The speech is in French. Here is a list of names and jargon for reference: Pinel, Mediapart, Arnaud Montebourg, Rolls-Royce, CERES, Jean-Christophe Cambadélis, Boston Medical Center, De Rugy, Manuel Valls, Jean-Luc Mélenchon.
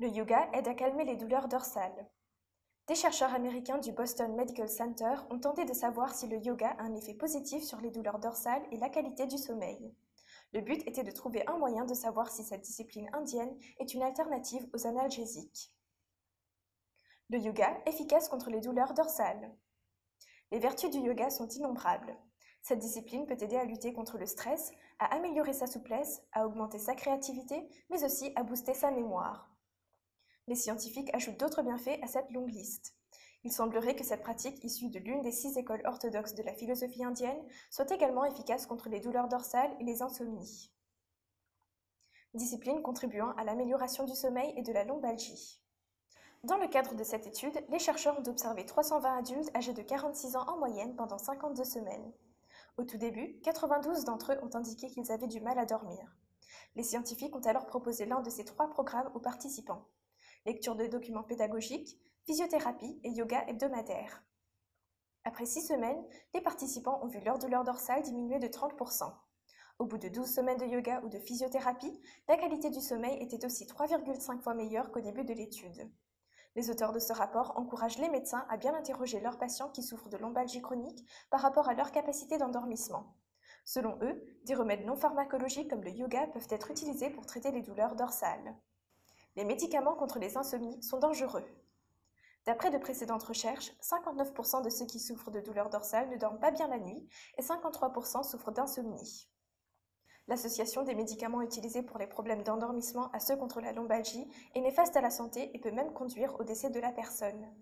Le yoga aide à calmer les douleurs dorsales. Des chercheurs américains du Boston Medical Center ont tenté de savoir si le yoga a un effet positif sur les douleurs dorsales et la qualité du sommeil. Le but était de trouver un moyen de savoir si cette discipline indienne est une alternative aux analgésiques. Le yoga, efficace contre les douleurs dorsales. Les vertus du yoga sont innombrables. Cette discipline peut aider à lutter contre le stress, à améliorer sa souplesse, à augmenter sa créativité, mais aussi à booster sa mémoire. Les scientifiques ajoutent d'autres bienfaits à cette longue liste. Il semblerait que cette pratique issue de l'une des 6 écoles orthodoxes de la philosophie indienne soit également efficace contre les douleurs dorsales et les insomnies. Discipline contribuant à l'amélioration du sommeil et de la lombalgie. Dans le cadre de cette étude, les chercheurs ont observé 320 adultes âgés de 46 ans en moyenne pendant 52 semaines. Au tout début, 92 d'entre eux ont indiqué qu'ils avaient du mal à dormir. Les scientifiques ont alors proposé l'un de ces 3 programmes aux participants. Lecture de documents pédagogiques, physiothérapie et yoga hebdomadaire. Après 6 semaines, les participants ont vu leur douleur dorsale diminuer de 30%. Au bout de 12 semaines de yoga ou de physiothérapie, la qualité du sommeil était aussi 3,5 fois meilleure qu'au début de l'étude. Les auteurs de ce rapport encouragent les médecins à bien interroger leurs patients qui souffrent de lombalgie chronique par rapport à leur capacité d'endormissement. Selon eux, des remèdes non pharmacologiques comme le yoga peuvent être utilisés pour traiter les douleurs dorsales. Les médicaments contre les insomnies sont dangereux. D'après de précédentes recherches, 59% de ceux qui souffrent de douleurs dorsales ne dorment pas bien la nuit et 53% souffrent d'insomnie. L'association des médicaments utilisés pour les problèmes d'endormissement à ceux contre la lombalgie est néfaste à la santé et peut même conduire au décès de la personne.